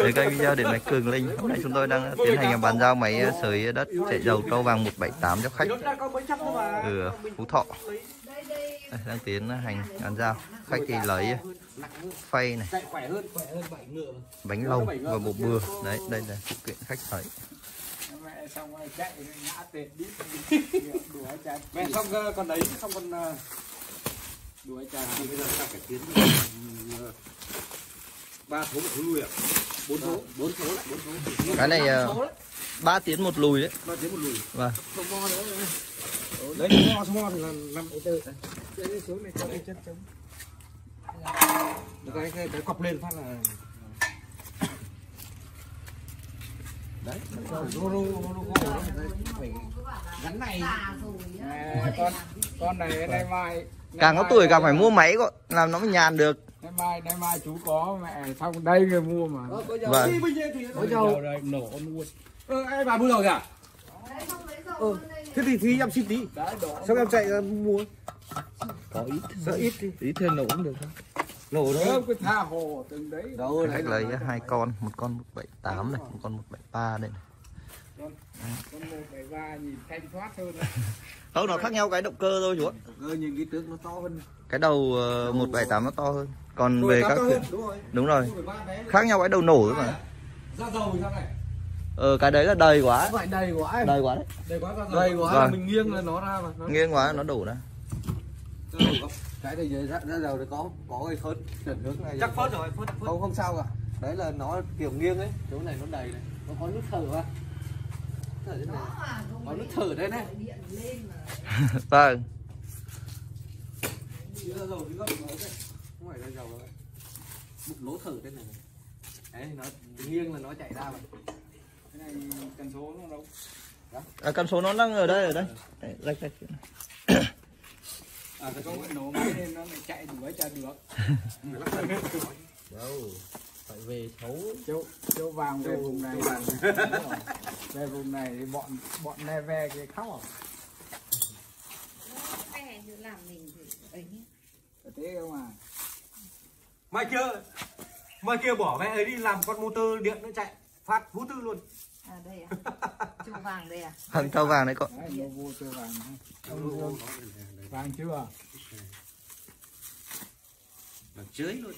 Với kênh video Điện Máy Cường Linh, hôm nay chúng tôi đang tiến hành bàn giao máy sới đất chạy dầu Trâu Vàng 178 cho khách từ Phú Thọ. Đang tiến hành bàn giao. Khách thì lấy phay này, bánh lồng và bột bừa. Đấy, đây là phụ kiện khách lấy. Xong rồi chạy ngã tệt đi. Mẹ xong còn đấy, xong còn đuổi chà thì bây giờ ta phải tiến 3 số 1 lùi ạ. 4 số. Cái này 3 tiếng 1 lùi đấy. 3 tiếng 1 lùi. Vâng. Không mo nữa. Đấy mo thì là 5 4. Cái số này cho chân trống. Cái quặp lên phát là đấy, gắn này. Con này đây mai. Càng có tuổi càng phải mua máy gọi, làm nó mới nhàn được. Nay mai chú có mẹ xong đây người mua mà. Vâng. Bây giờ nổ con mua. Ai bà mua rồi kìa. Thế thì phí em xin tí. Xong em chạy ra mua. Có ít. Sợ ít đi. Tí thêm nổ cũng được thôi. Nổ thôi. Cái tha hồ từng đấy. Đâu khách lấy hai con, một con 178 này, một con 173 đây này. Con 173 nhìn thanh thoát hơn. Không, nó khác nhau cái động cơ thôi chú ạ. Động cơ nhìn cái tướng nó to hơn. Cái đầu 178 nó to hơn. Còn về các đúng rồi. Khác nhau cái đầu nổ thôi mà. Ra dầu thì sao này? Cái đấy là đầy quá. Phải đầy quá em. Đầy quá đấy. Đầy quá rồi. Mình nghiêng là nó ra mà. Nghiêng quá nó đổ ra. Cái này ra dầu thì có cái phớt chuyển hướng này. Chắc phớt rồi, phớt. Không sao cả. Đấy là nó kiểu nghiêng ấy, chỗ này nó đầy này. Nó có nút thở ra. Có nút thở đây này. Vâng. Một lỗ thở đây này. Đấy, nó nghiêng là nó chạy ra mà. Cái này cần số nó đâu? À, cần số nó đang ở đây. Đây rạch. À, cái con nổ máy lên nó lại chạy đuổi chả được. Đâu? Phải về thấu châu vàng về vùng này. Về vùng này thì bọn ne ve cái khóc. Cái này làm mình ấy. Thế không à. Mai kia bỏ mẹ ấy đi làm con motor điện nó chạy phát hú tư luôn. À đây ạ. Trâu vàng đây à. Hằng trâu vàng đấy cậu. Vô trâu vàng. Vàng chưa? Nó chới luôn.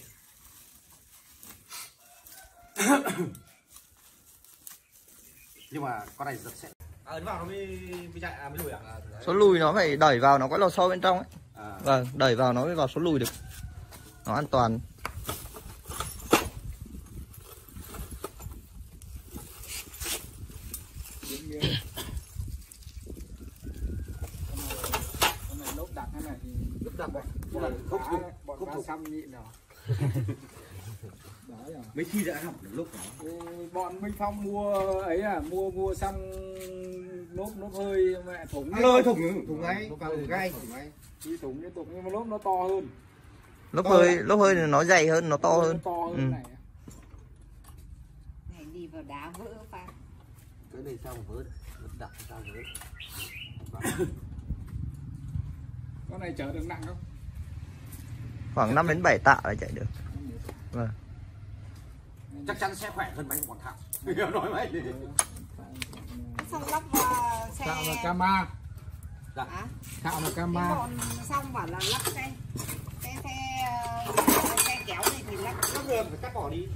Nhưng mà con này giật sẽ ấn vào nó mới chạy mới lùi ạ. Số lùi nó phải đẩy vào, nó có lò xo bên trong ấy. À. Vâng, đẩy vào nó mới vào số lùi được. Nó an toàn. Con này lốp đặc thế này thì lốp đặc đấy. Bọn xăm nhịn rồi. Mấy khi đã học được lốp đó. Bọn Minh Phong mua ấy à, mua xăm lốp hơi mẹ thủng. Lôi thủng ngay, gai thủng ngay. Đi thủng liên tục nhưng mà lốp nó to hơn. Lốp hơi thì nó dày hơn, nó to hơn. Nó to hơn này. Này đi vào đá vỡ pha. Cái này sao vỡ? Đặt sao vỡ? Con này chở được nặng không? Khoảng 5 đến 7 tạ là chạy được. Vâng. Chắc chắn sẽ khỏe hơn bánh bọn thằng. Nói mày. Xong lắp xe. Tạo là camera. Dạ. Tạo là camera. Xong bảo là lắp xe kéo này thì lắp đường phải cắt bỏ đi.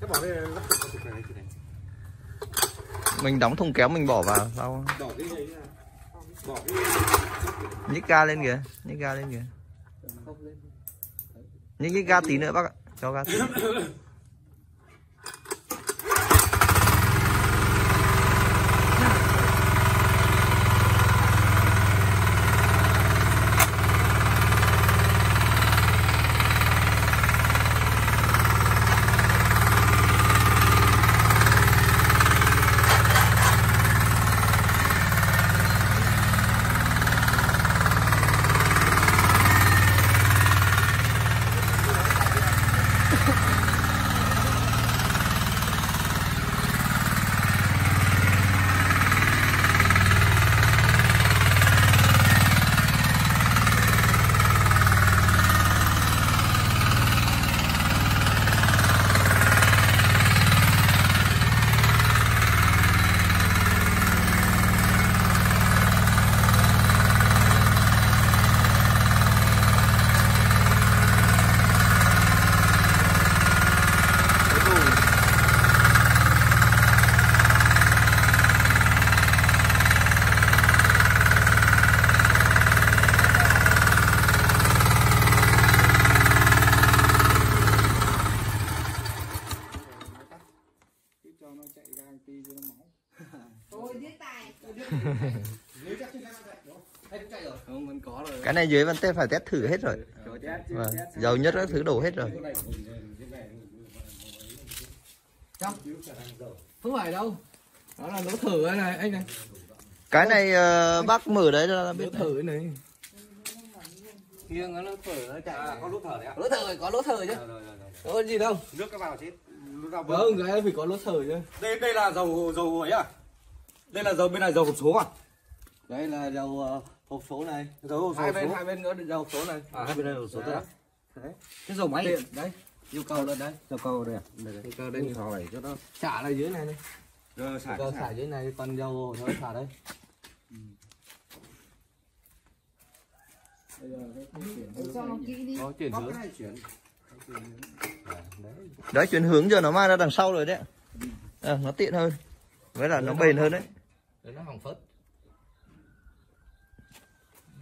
Cắt bỏ đi lắp cục này thì này. Mình đóng thùng kéo mình bỏ vào sau. Bỏ cái gì à? Bỏ cái nhích ga lên kìa, nhích ga tí nữa bác ạ. Cho ga tí. Cái này dưới Văn Tết phải test thử hết rồi. Vâng. Giàu nhất các thứ đổ hết rồi. Không phải đâu. Đó là lỗ thử này anh này. Cái này bác mở đấy là biết thử này. Nghiêng nó thở chạy. À, có lỗ thở đấy ạ. Lỗ thở có lỗ thở chứ. Có gì đâu. Nước nó vào chết. Vâng, cái phải có lỗ thở chứ. Đây là dầu ấy à? Đây là dầu bên này dầu hộp số à? Đây là dầu hộp số này. Dầu hộp số. Hai bên nữa dầu hộp số này. À, hai bên đây hộp số đấy. Đấy. Cái dầu máy điện đấy. Yêu cầu lên đấy. Dầu cầu đây. Đây cầu đây họ phải cho nó xả lại dưới này đi. Rồi xả dưới này còn dầu nó xả đây. Đấy, chuyển hướng giờ nó mang ra đằng sau rồi đấy. À, nó tiện hơn. Với là nó bền hơn đấy. Đấy nó hỏng phớt.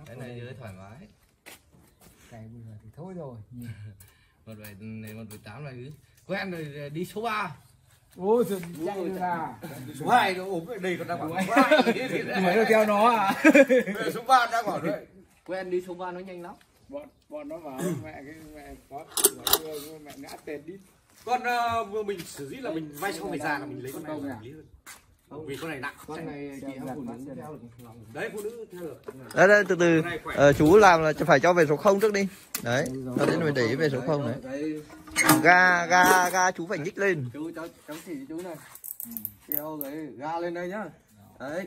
Cái này dưới thoải mái. Cái vừa thì thôi rồi. 17 này 18 này quen rồi đi số 3. Ôi giời, chạy ra. Số 2 nó ốm đây còn đang bảo. Mấy nó theo nó à. Số 3 đang bảo đấy. Quen đi số 3 nó nhanh lắm. Bọn nó vào mẹ có mẹ ngã tệt đi. Con vừa mình xử lý là mình vay xong phải già là mình lấy con này à? Vì con này nặng. Con này chị phụ nữ theo được. Đấy phụ nữ theo được. Đấy từ chú làm là phải cho về số 0 trước đi. Đấy, cho đến mình để ý về số 0 đấy. Ga chú phải nhích lên. Chú cháu chỉ chú này. Theo cái ga lên đây nhá. Đấy.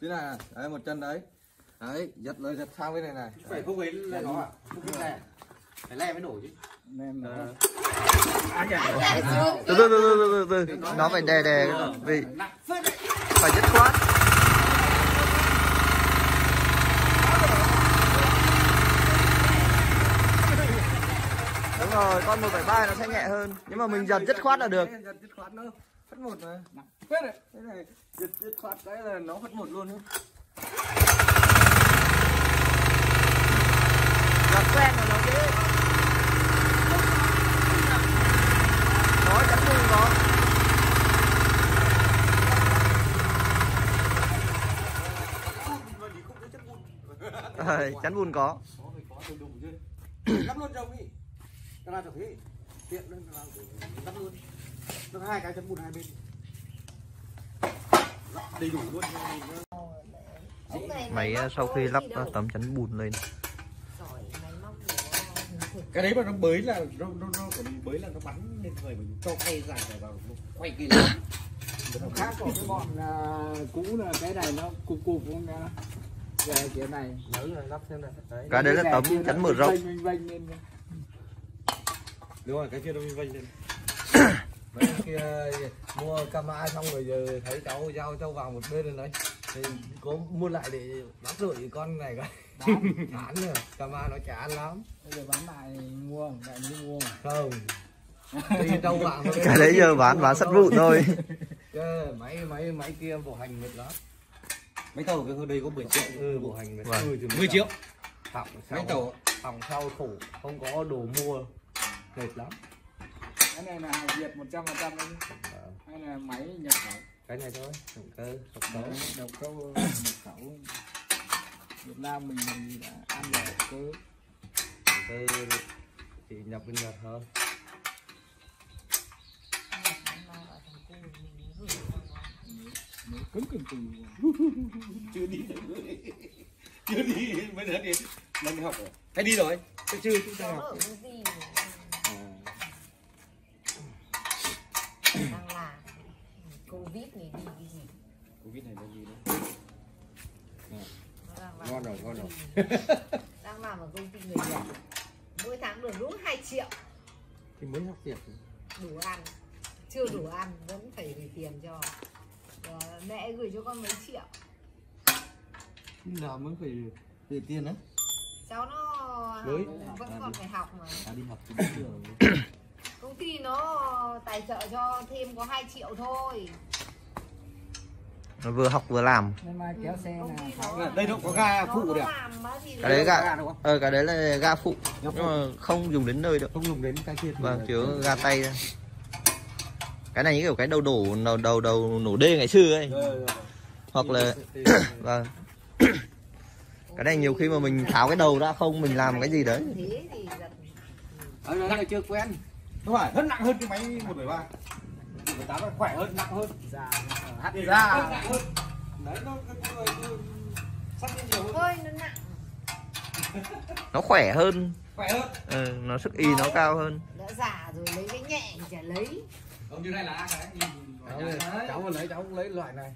Thế là đấy một chân đấy. Đấy, giật lên giật sang bên này này. Phải không ấy là nó à? Không biết này. Phải le mới nổi chứ. Từ từ nó phải đè vì phải dứt khoát. Đúng rồi, con 173 nó sẽ nhẹ hơn, nhưng mà mình giật dứt khoát là được. Giật dứt khoát nó phát một rồi. Quyết này, cái này giật dứt khoát cái là nó phát một luôn đấy. Giật quen rồi nó dễ. Chắn bùn có. Cắt luôn chồng đi. Cái nào chồng đi. Tiện lên cắt luôn. Được hai cái chắn bùn hai bên. Đầy đủ luôn. Máy sau khi lắp tấm chắn bùn lên. Cái đấy mà nó bới là nó của mình bới là nó bắn lên người mình cho quay dài vào quay kia. Nó khác còn cái bọn cũ là cái này nó cục không nha. Cái này lắp xem này. Đấy, cái đấy là tấm chắn mở rộng. Đúng rồi, cái kia nó vênh lên. Mấy kia mua camera xong rồi giờ thấy cháu giao cháu vào một bên rồi đấy. Thì có mua lại để bắt rủi con này coi. Bán rồi, camera nó chả ăn lắm. Bây giờ bán lại mua, lại mới mua. Không. Thì cháu vào một bên. Cái đấy giờ bán sắt vụn thôi. Máy kia bộ hành mệt lắm. Máy tàu cái đây có 10 triệu. Bộ hành này. Vâng. 10 triệu. Máy tàu phòng sau khổ, không có đồ mua. Mệt lắm. Cái này là hàng Việt 100% đấy. Hay là máy nhập khẩu. Cái này thôi, động cơ nhập khẩu. Việt Nam mình đã ăn được động cơ thì nhập bên Nhật hơn. Cứng chưa đi mới đến đi đang đi học rồi hay đi rồi chưa chúng ta học à. Covid này là gì đấy ngon rồi đang làm ở công ty người Nhật mỗi tháng được đúng 2 triệu thì muốn học việc đủ ăn chưa đủ ăn vẫn phải gửi tiền cho mẹ gửi cho con mấy triệu. Nào mới phải gửi tiền á. Cháu nó đấy, vẫn còn phải học mà. Đi học công ty nó tài trợ cho thêm có 2 triệu thôi. Nó vừa học vừa làm. Kéo xe là... Đây nó có ga phụ được. Cái đấy ga cái đấy là ga phụ. Nhưng mà không dùng đến nơi được. Không dùng đến cái kia. Vâng, chứ ga tay ra. Cái này như kiểu cái đầu nổ D ngày xưa ấy. hoặc là và cái này nhiều khi mà mình tháo cái đầu ra không mình làm cái gì đấy nặng chưa quen, đúng rồi, rất nặng hơn cái máy 173 178 khỏe hơn, nặng hơn, ra đấy nó sắc nhiều hơn, nó khỏe hơn, ừ, nó sức y nó cao hơn. Đã già rồi lấy cái nhẹ thì chả lấy. Ông như này là cháu mà lấy cháu cũng lấy loại này.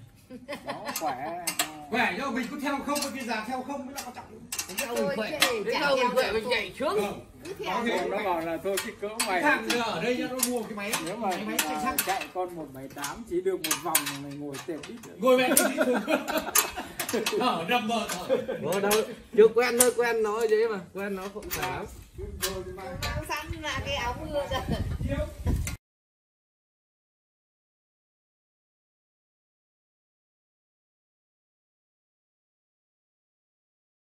Nó khỏe. Khỏe cho mình cứ theo không, bây giờ theo không mới là quan trọng. Đến đâu mình khỏe, mình chạy trước. Nó bảo là thôi cái cỡ mày. Thằng giờ ở đây nó mua cái máy. Nếu mà máy chạy con 178 chỉ được một vòng này ngồi tẹp ít. Ngồi mẹ. Thở đầm bờ thôi. Nó đâu chưa quen thôi, quen nó vậy mà, quen nó cũng phải lắm. Săn là cái áo mưa rồi.